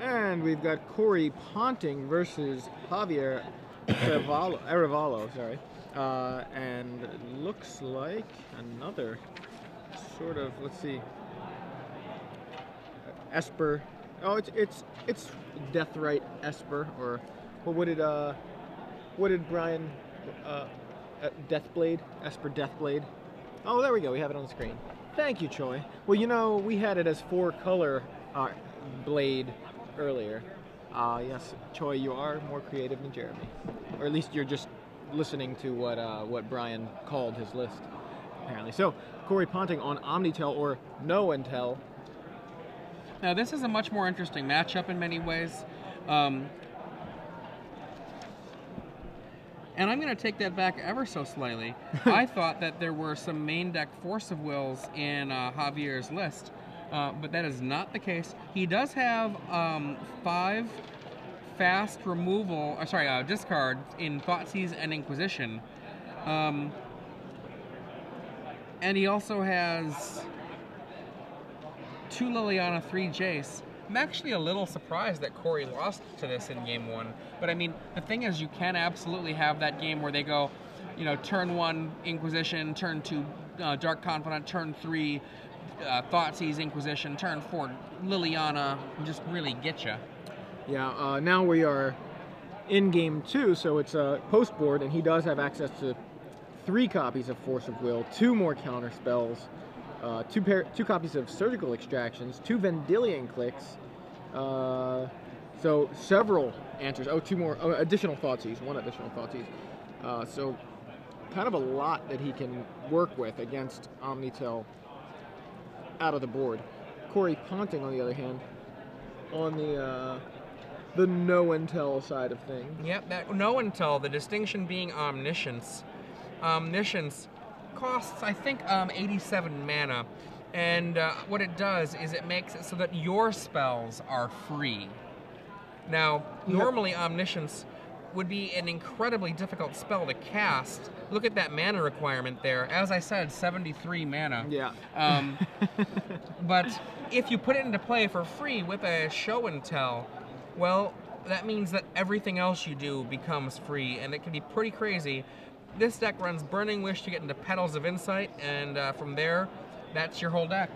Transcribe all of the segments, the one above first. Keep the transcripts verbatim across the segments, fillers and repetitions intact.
And we've got Kory Ponting versus Javier Arevalo, Arevalo sorry. Uh, and it looks like another sort of, let's see, Esper. Oh, it's it's it's Deathrite Esper, or what would it uh what did Brian uh, uh Deathblade Esper Deathblade? Oh, there we go. We have it on the screen. Thank you, Choi. Well, you know, we had it as four color uh, blade earlier. Ah, uh, yes, Choi, you are more creative than Jeremy, or at least you're just listening to what uh, what Brian called his list, apparently. So, Kory Ponting on Omni-Tell or No-Intel. Now, this is a much more interesting matchup in many ways. Um, and I'm going to take that back ever so slightly. I thought that there were some main deck Force of Wills in uh, Javier's list, uh, but that is not the case. He does have um, five fast removal, or sorry, uh, discard in Thoughtseize and Inquisition. Um, and he also has two Liliana, three Jace. I'm actually a little surprised that Kory lost to this in game one. But I mean, the thing is, you can absolutely have that game where they go, you know, turn one Inquisition, turn two uh, Dark Confidant, turn three uh, Thoughtseize Inquisition, turn four Liliana, and just really get you. Yeah. Uh, now we are in game two, so it's a uh, post board, and he does have access to three copies of Force of Will, two more counter spells. Uh, two, pair, two copies of Surgical Extractions, two Vendilion Cliques, uh, so several answers. Oh, two more, oh, additional Thoughtseize, one additional Thoughtseize. Uh, so kind of a lot that he can work with against Omni-Tell out of the board. Kory Ponting, on the other hand, on the uh, the no-intel side of things. Yep, that no-intel, the distinction being omniscience. Omniscience costs, I think, um, eighty-seven mana, and uh, what it does is it makes it so that your spells are free. Now, normally Omniscience would be an incredibly difficult spell to cast. Look at that mana requirement there. As I said, seventy-three mana. Yeah. Um, but if you put it into play for free with a Show and Tell, well, that means that everything else you do becomes free, and it can be pretty crazy. This deck runs Burning Wish to get into Petals of Insight, and uh, from there, that's your whole deck.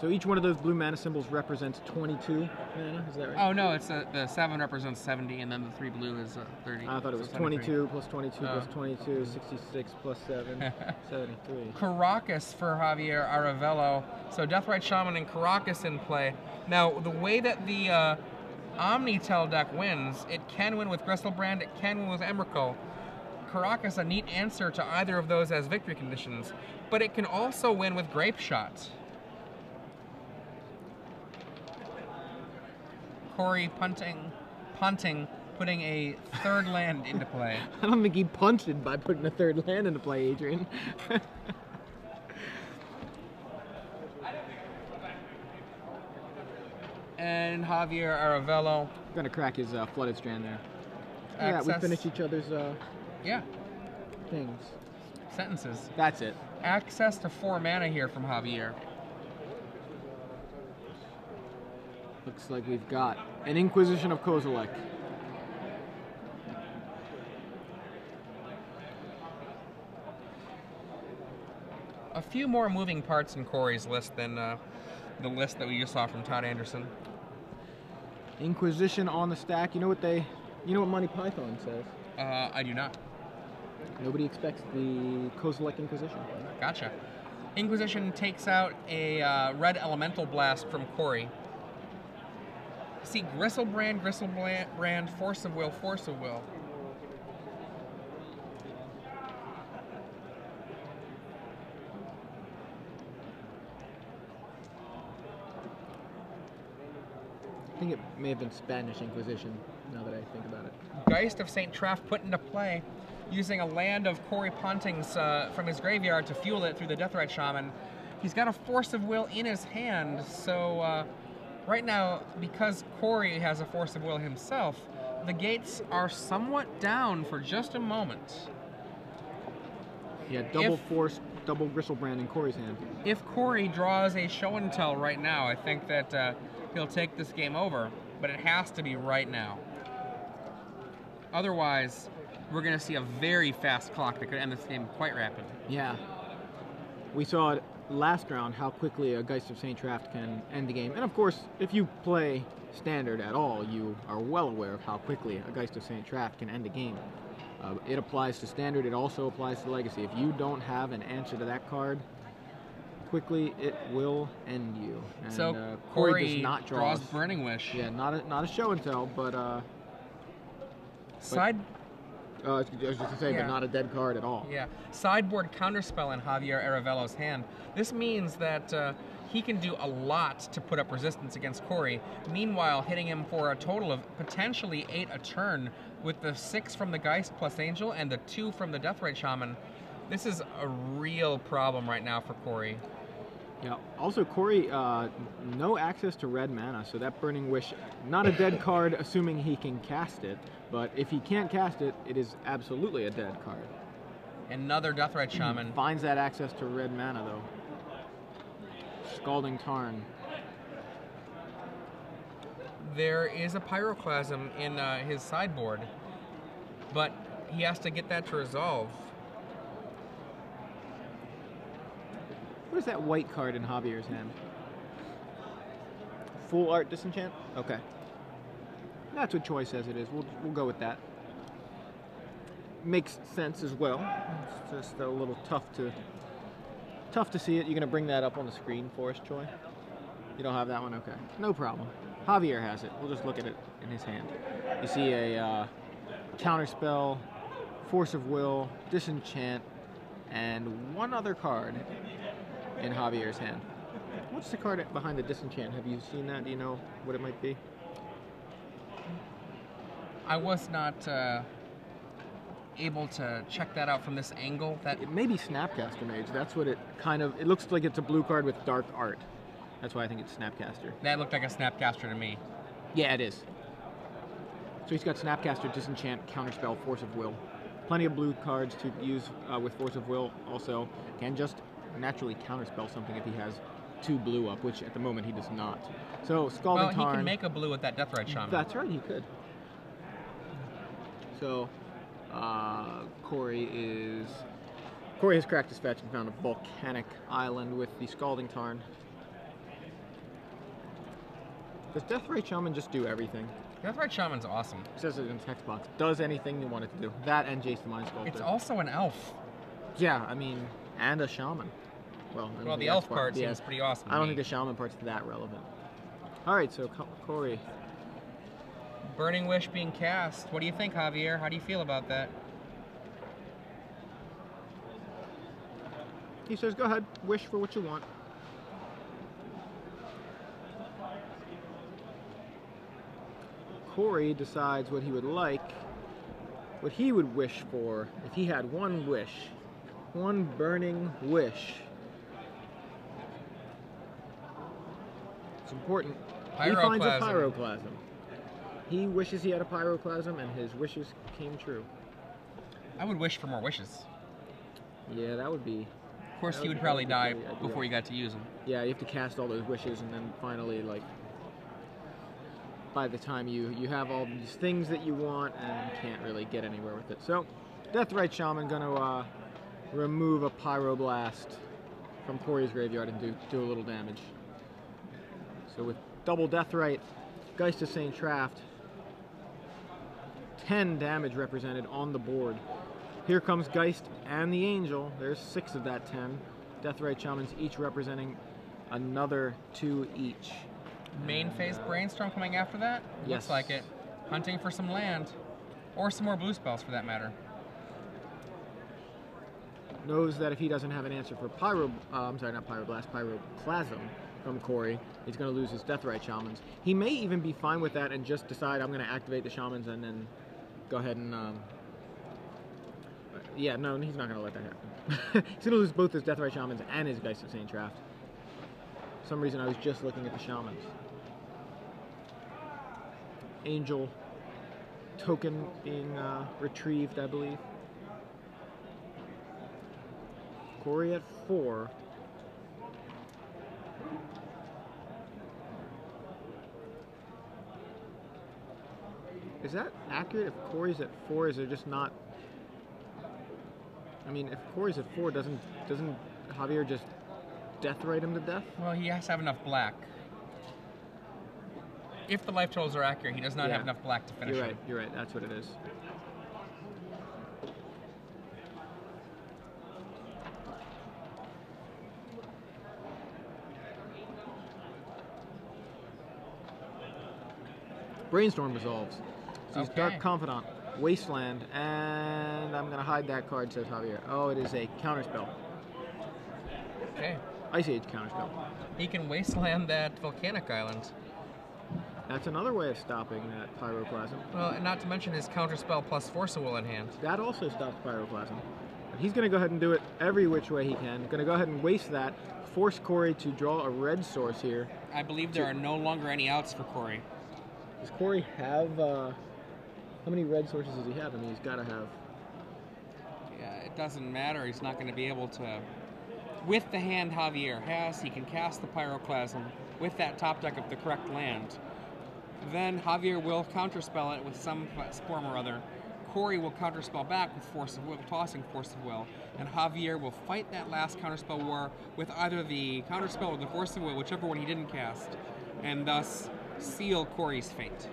So each one of those blue mana symbols represents twenty-two mana, is that right? Oh no, it's a, the seven represents seventy, and then the three blue is uh, thirty. I thought it was so twenty-two plus twenty-two oh. plus twenty-two, sixty-six plus seven, seventy-three. Caracas for Javier Arevalo. So Deathrite Shaman and Caracas in play. Now, the way that the uh, Omni-Tell deck wins, it can win with Grisselbrand, it can win with Emrakul. Caracas, a neat answer to either of those as victory conditions, but it can also win with Grape Shot. Kory Ponting, Ponting putting a third land into play. I don't think he punted by putting a third land into play, Adrian. And Javier Arevalo. Gonna crack his uh, Flooded Strand there. Access. Yeah, we finished each other's... Uh, Yeah. Things. Sentences. That's it. Access to four mana here from Javier. Looks like we've got an Inquisition of Kozilek. A few more moving parts in Kory's list than uh, the list that we just saw from Todd Anderson. Inquisition on the stack. You know what they? You know what Monty Python says? Uh, I do not. Nobody expects the Kozilek Inquisition. Gotcha. Inquisition takes out a uh, red elemental blast from Kory. See, Grisselbrand, Grisselbrand, Force of Will, Force of Will. I think it may have been Spanish Inquisition, now that I think about it. Geist of Saint Traft put into play, using a land of Kory Ponting's uh, from his graveyard to fuel it through the Deathrite Shaman. He's got a Force of Will in his hand, so uh, right now, because Kory has a Force of Will himself, the gates are somewhat down for just a moment. Yeah, double if, Force, double Grisselbrand in Kory's hand. If Kory draws a Show and Tell right now, I think that uh, he'll take this game over. but it has to be right now. Otherwise, we're going to see a very fast clock that could end this game quite rapidly. Yeah. We saw it last round, how quickly a Geist of Saint Traft can end the game. And of course, if you play Standard at all, you are well aware of how quickly a Geist of Saint Traft can end a game. Uh, it applies to Standard, it also applies to Legacy. If you don't have an answer to that card quickly, it will end you. And, so uh, Kory, Kory does not draw draws us. Burning Wish. Yeah, not a, not a show and tell, but... Uh, Side... But, uh, I was just going to say, yeah. But not a dead card at all. Yeah. Sideboard Counterspell in Javier Arevelo's hand. This means that uh, he can do a lot to put up resistance against Kory, meanwhile hitting him for a total of potentially eight a turn with the six from the Geist plus Angel and the two from the Deathrite Shaman. This is a real problem right now for Kory. Yeah. Also, Kory, uh, no access to red mana, so that Burning Wish, not a dead card, assuming he can cast it. But if he can't cast it, it is absolutely a dead card. Another Deathrite Shaman. Finds that access to red mana, though. Scalding Tarn. There is a Pyroclasm in uh, his sideboard, but he has to get that to resolve. What is that white card in Javier's hand? Full art disenchant? Okay. That's what Choi says it is. We'll, we'll go with that. Makes sense as well. It's just a little tough to tough to see it. You're going to bring that up on the screen for us, Choi? You don't have that one? Okay. No problem. Javier has it. We'll just look at it in his hand. You see a uh, counterspell, force of will, disenchant, and one other card in Javier's hand. What's the card behind the disenchant? Have you seen that? Do you know what it might be? I was not uh, able to check that out from this angle. That it may be Snapcaster Mage. That's what it kind of... It looks like it's a blue card with dark art. That's why I think it's Snapcaster. That looked like a Snapcaster to me. Yeah, it is. So he's got Snapcaster, Disenchant, Counterspell, Force of Will. Plenty of blue cards to use uh, with Force of Will also. Can just naturally counterspell something if he has two blue up, which at the moment he does not. So Scalding Tarn. Well, he can make a blue with that Deathrite Shaman. That's right, he could. So uh, Kory is Kory has cracked his fetch and found a Volcanic Island with the Scalding Tarn. Does Deathrite Shaman just do everything? Deathrite Shaman's awesome. It says it in the text box. Does anything you want it to do. That and Jace the Mind Sculptor. It's also an elf. Yeah, I mean. And a shaman. Well, well the elf part seems pretty awesome. I don't think the shaman part's that relevant. All right, so Kory. Burning Wish being cast. What do you think, Javier? How do you feel about that? He says, go ahead, wish for what you want. Kory decides what he would like, what he would wish for if he had one wish. One burning wish. It's important. Pyroclasm. He finds a pyroclasm. He wishes he had a pyroclasm, and his wishes came true. I would wish for more wishes. Yeah, that would be. Of course, he would probably die before you got to use them. Yeah, you have to cast all those wishes, and then finally, like, by the time you you have all these things that you want, and can't really get anywhere with it. So, Deathrite Shaman gonna. Uh, Remove a Pyroblast from Kory's graveyard and do, do a little damage. So with double Deathrite, Geist of Saint Traft, ten damage represented on the board. Here comes Geist and the Angel. There's six of that ten. Deathrite Shamans each representing another two each. Main phase Brainstorm coming after that? Yes. Looks like it. Hunting for some land. Or some more blue spells for that matter. Knows that if he doesn't have an answer for Pyro, uh, I'm sorry, not Pyroblast, Pyroclasm from Kory, he's going to lose his Deathrite Shamans. He may even be fine with that and just decide, I'm going to activate the Shamans and then go ahead and... Um, yeah, no, he's not going to let that happen. He's going to lose both his Deathrite Shamans and his Geist of Saint Traft. For some reason, I was just looking at the Shamans. Angel token being uh, retrieved, I believe. Kory at four. Is that accurate if Kory's at four? Is there just not... I mean, if Kory's at four, doesn't doesn't Javier just Deathrite him to death? Well, he has to have enough black. If the life totals are accurate, he does not yeah. have enough black to finish. You're right, him. You're right, that's what it is. Brainstorm resolves. So he's okay. Dark Confidant, Wasteland, and I'm going to hide that card, says Javier. Oh, it is a Counterspell. Okay. Ice Age Counterspell. He can Wasteland that Volcanic Island. That's another way of stopping that Pyroclasm. Well, and not to mention his Counterspell plus Force of Will in hand. That also stops Pyroclasm. And he's going to go ahead and do it every which way he can. Going to go ahead and waste that, force Kory to draw a red source here. I believe there to... are no longer any outs for Kory. Does Kory have, uh, how many red sources does he have? I mean, he's got to have. Yeah, it doesn't matter. He's not going to be able to. With the hand Javier has, he can cast the Pyroclasm with that top deck of the correct land. Then Javier will counterspell it with some form or other. Kory will counterspell back with Force of Will, tossing Force of Will, and Javier will fight that last counterspell war with either the counterspell or the Force of Will, whichever one he didn't cast, and thus seal Kory's fate.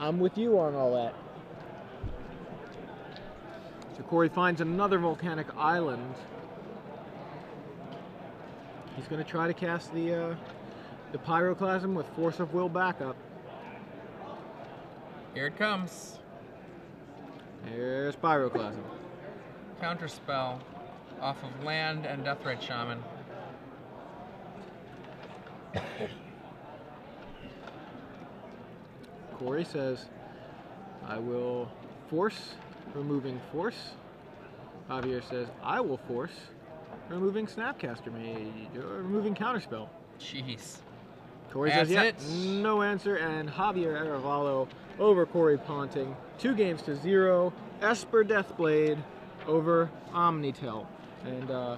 I'm with you on all that. So Kory finds another Volcanic Island. He's going to try to cast the uh, the Pyroclasm with Force of Will backup. Here it comes. Here's Pyroclasm. Counterspell off of land and Deathrite Shaman. Kory says, I will force removing force. Javier says, I will force removing Snapcaster Mage, or removing Counterspell. Jeez. Kory says, yeah, it. no answer, and Javier Arevalo over Kory Ponting. Two games to zero, Esper Deathblade over Omni-Tell. And uh,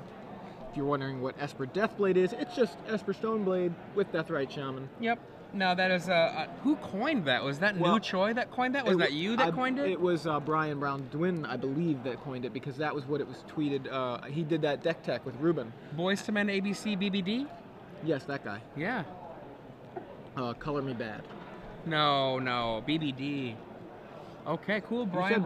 if you're wondering what Esper Deathblade is, it's just Esper Stoneblade with Deathrite Shaman. Yep. Now that is, uh, uh, who coined that? Was that well, New Choi that coined that? Was that you that I, coined it? It was uh, Brian Braun-Duin, I believe, that coined it, because that was what it was tweeted. Uh, he did that deck tech with Ruben. Boys to Men A B C B B D? Yes, that guy. Yeah. Uh, color me bad. No, no, B B D. Okay, cool, Brian.